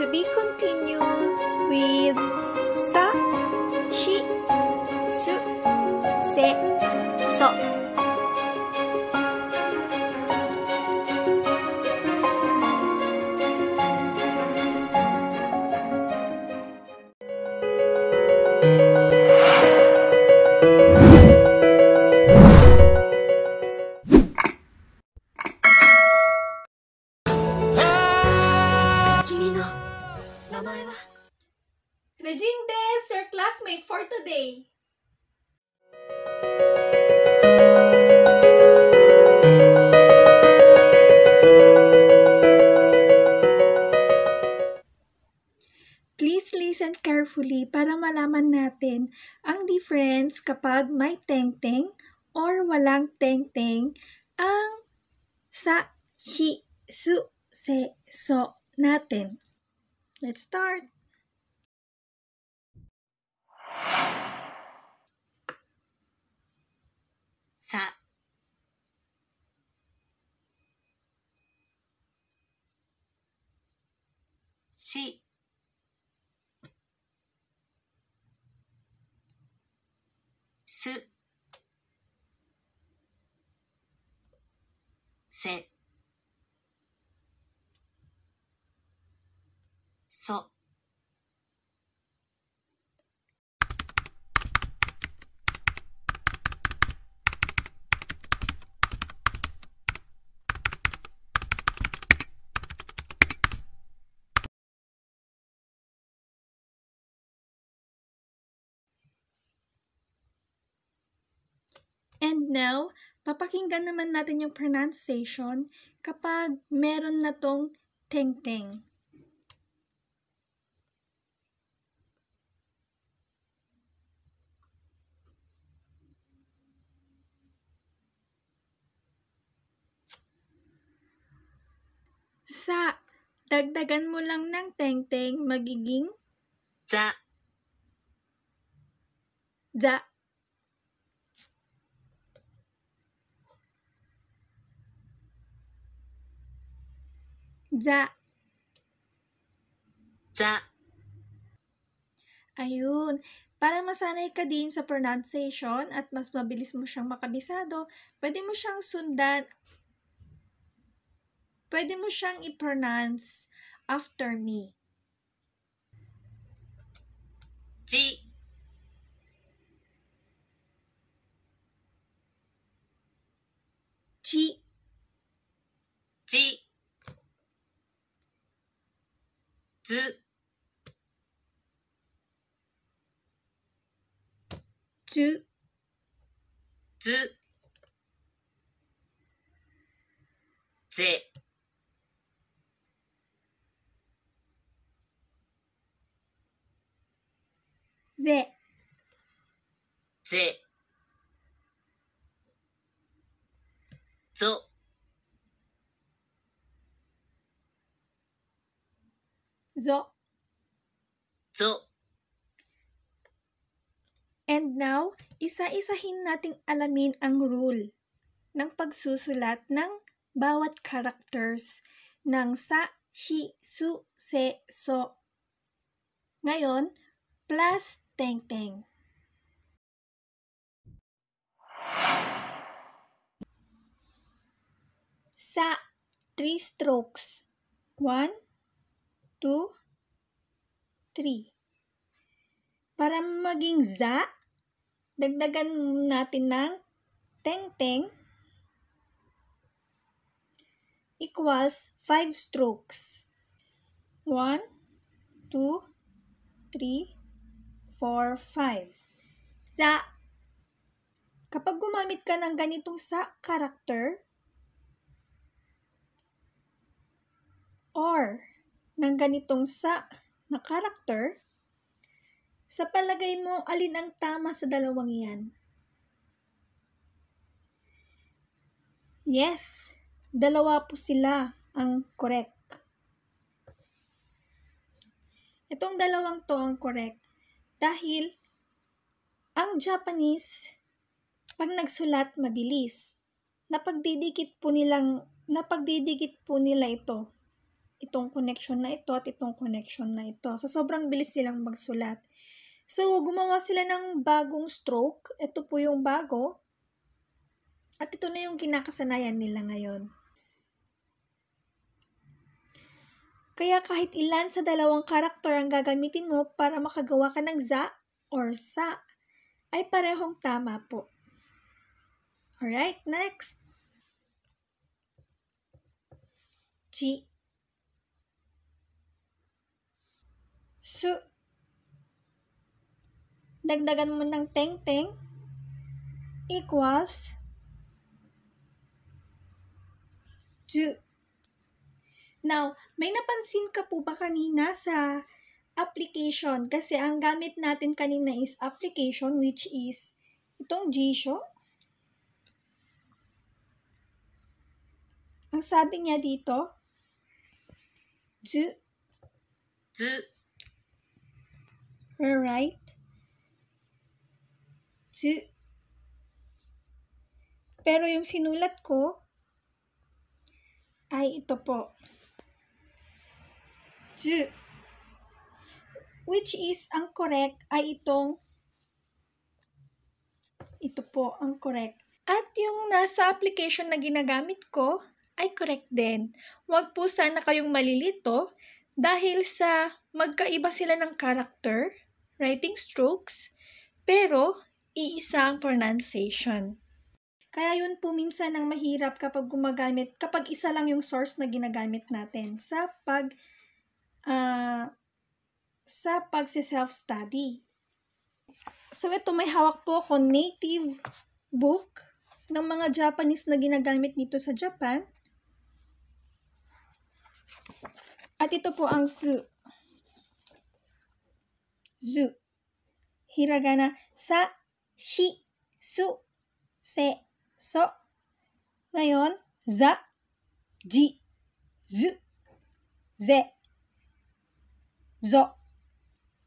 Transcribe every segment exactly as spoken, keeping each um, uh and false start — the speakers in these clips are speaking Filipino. to be continued with sa, shi, su, se, so. Regine Des, your classmate for today. Please listen carefully para malaman natin ang difference kapag may tengteng or walang tengteng ang sa, shi, su, se, so natin. Let's start! Sa, shi, su, se, so. And now, papakinggan naman natin yung pronunciation kapag meron na tong tengteng. Sa, dagdagan mo lang ng tengteng, magiging za. Za. Za. Za. Ayun. Para masanay ka din sa pronunciation at mas mabilis mo siyang makabisado, pwede mo siyang sundan. Pwede mo siyang i-pronounce after me. Ji. Ji. Ji. Zu, zu, zu, ze, ze, ze, zo. Zo. Zo. And now, isa-isahin nating alamin ang rule ng pagsusulat ng bawat characters ng sa, shi, su, se, so. Ngayon, plus tengteng. Sa, three strokes. One, two, three. Para maging za, dagdagan natin ng tengteng equals five strokes. One, two, three, four, five. Za. Kapag gumamit ka ng ganitong sa character or ng ganitong sa na character, sa palagay mo, alin ang tama sa dalawang yan? Yes, dalawa po sila ang correct. Itong dalawang to ang correct dahil ang Japanese, pag nagsulat, mabilis. Napagdidikit po nilang, napagdidikit po nila ito. itong connection na ito at itong connection na ito. So, sobrang bilis silang magsulat. So, gumawa sila ng bagong stroke. Ito po yung bago. At ito na yung kinakasanayan nila ngayon. Kaya kahit ilan sa dalawang karakter ang gagamitin mo para makagawa ka ng za or sa, ay parehong tama po. Alright, next. G. Su. Dagdagan mo ng teng-teng equals ju. Now, may napansin ka po ba kanina sa application? Kasi ang gamit natin kanina is application, which is itong jisho. Ang sabi niya dito, ju. Ju. Alright. Ju. Pero yung sinulat ko ay ito po. Ju, which is ang correct ay itong ito po ang correct. At yung nasa application na ginagamit ko ay correct din. Huwag po sana kayong malilito dahil sa magkaiba sila ng character, writing strokes, pero iisa ang pronunciation. Kaya yun po minsan ang mahirap kapag gumagamit, kapag isa lang yung source na ginagamit natin sa pag Uh, sa pagsi-self-study. So, ito may hawak po ako native book ng mga Japanese na ginagamit dito sa Japan. At ito po ang zu. Zu. Hiragana. Sa, shi, su, se, so. Ngayon, za, ji, zu, ze, zo.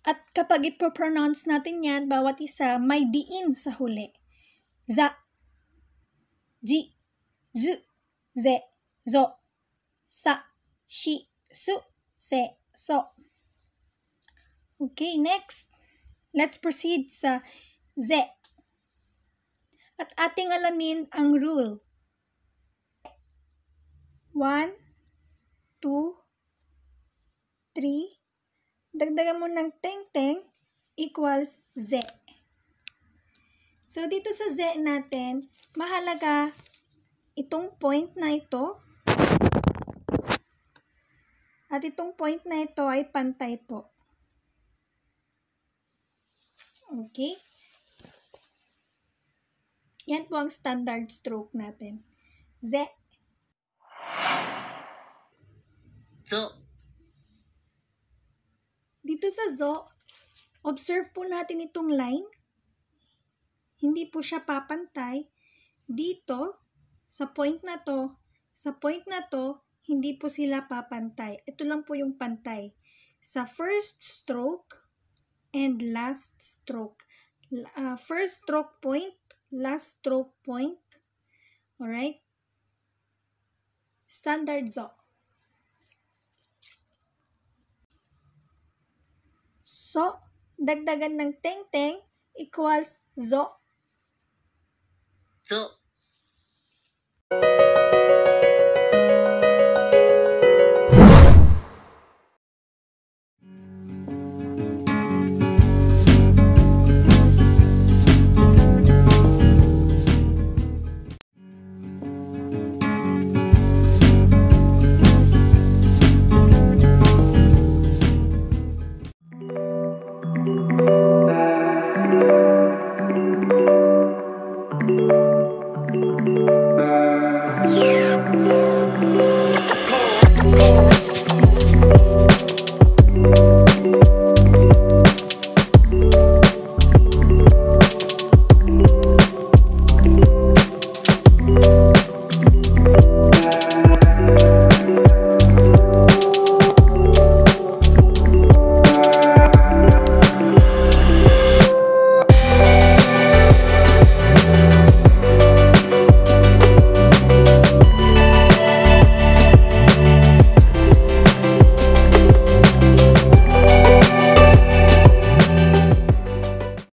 At kapag ipopronounce natin yan, bawat isa may diin sa huli. Za, ji, zu, ze, zo, sa, shi, su, se, so. Okay, next. Let's proceed sa ze. At ating alamin ang rule. One, two, three, dagdagan mo ng teng-teng equals ze. So, dito sa ze natin, mahalaga itong point na ito. At itong point na ito ay pantay po. Okay. Yan po ang standard stroke natin. Ze. So, dito sa zo, observe po natin itong line. Hindi po siya papantay. Dito, sa point na to, sa point na to, hindi po sila papantay. Ito lang po yung pantay. Sa first stroke and last stroke. Uh, first stroke point, last stroke point. Alright? Standard zo. So, dagdagan ng teng-teng equals zo. Zo.